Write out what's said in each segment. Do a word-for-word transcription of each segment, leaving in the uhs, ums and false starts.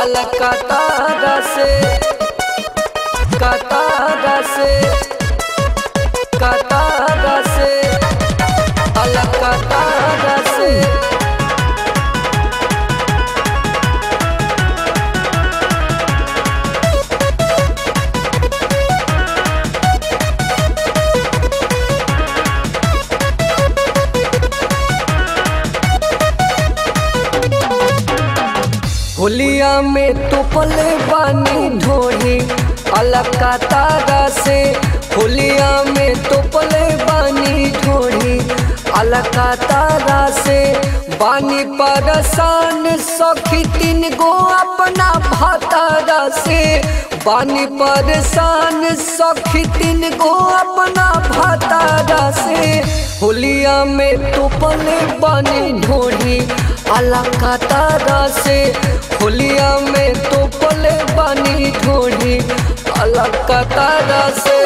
चल कतार से, कतार से, कतार से, चल कतार से। होलिया में तोपल बानी ढोली अलकतारा से, होलिया में तोपल बानी ढोली अलकतारा से। बानी परेशान सखी तीन गो अपना भतारा से, बानी परेशान सखी तीन गो अपना भतारा से। होलिया में तोपल बानी ढोली अलकतारा से, होलिया में तोपल बानी ढोली अलकतारा से।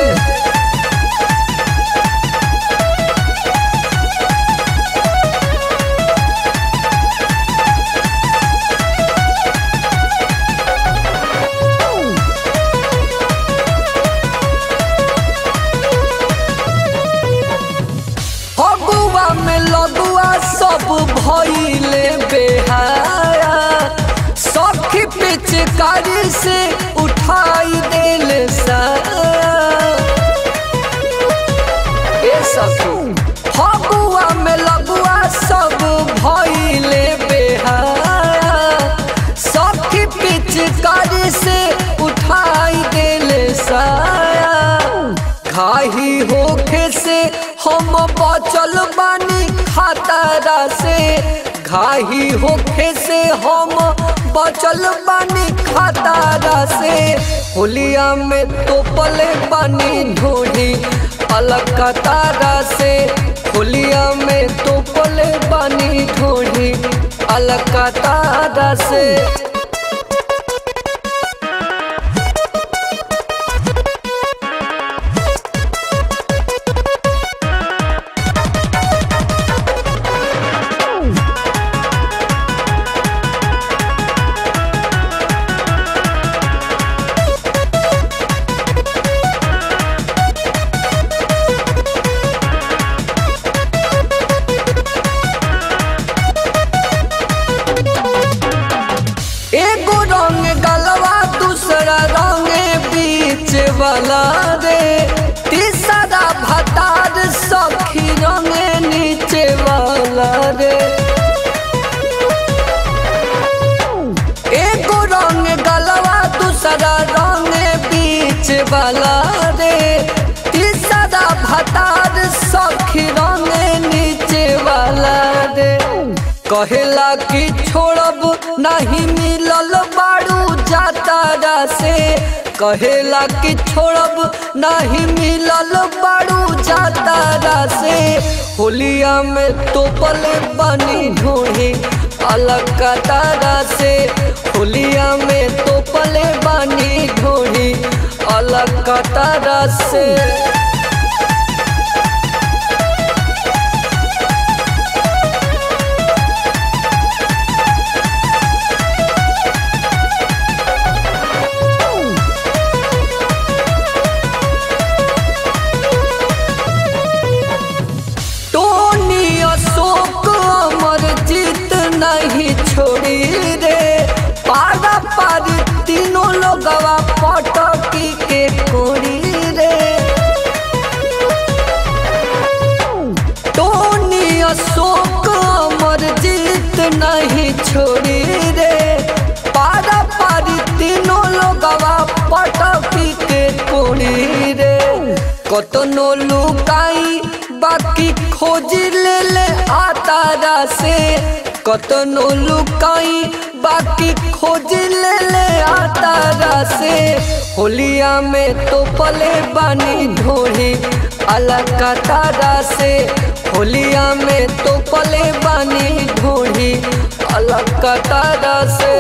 हगुआ में लगुआ सब भइले बेहाया, सखी पिचकारी से उठाई देल साया। हगुआ में लगुआ सब भइले बेहाया, सखी पिचकारी से उठाई देल साया। घाही होखे से हम बचल बानी खतरा से, घाही होखे से हम बचल बानी खतरा से। होलिया में तोपल बानी ढोली अलकतारा से, होलिया में तोपल बानी ढोली अलकतारा से। एगो रंग गलवा दूसरा रंग बीच वाला रे, तीसरा भतार सखी रंग नीचे वाला रे। एगो रंग गलवा दूसरा रंग बीच वाला रे, तीसरा भतार सखी रंग नीचे वाला रे। कहेला कि छोड़ब नहीं मिलल बारू जातारा से, कहेला कि छोड़ब नहीं मिलल बारू जातारा से। होलिया में तोपल बानी ढोली अलकतारा से, होलिया में तोपल बानी ढोली अलकतारा से। नहीं छोड़ी रे पारा पार तीनों लोगवा पटकी के कोरी रे। टोनी अशोक अमर जीत नहीं छोड़ी रे पारा पार तीनों लोगवा पटकी के कोरी रे। कतनो लुकाई बाकी खोज ले ले आतारा से, कतनो लुकाई बाकी खोज ले ले आतारा से। होलिया में तोपल बानी ढोली अलकतारा से, होलिया में तोपल बानी ढोली अलकतारा से।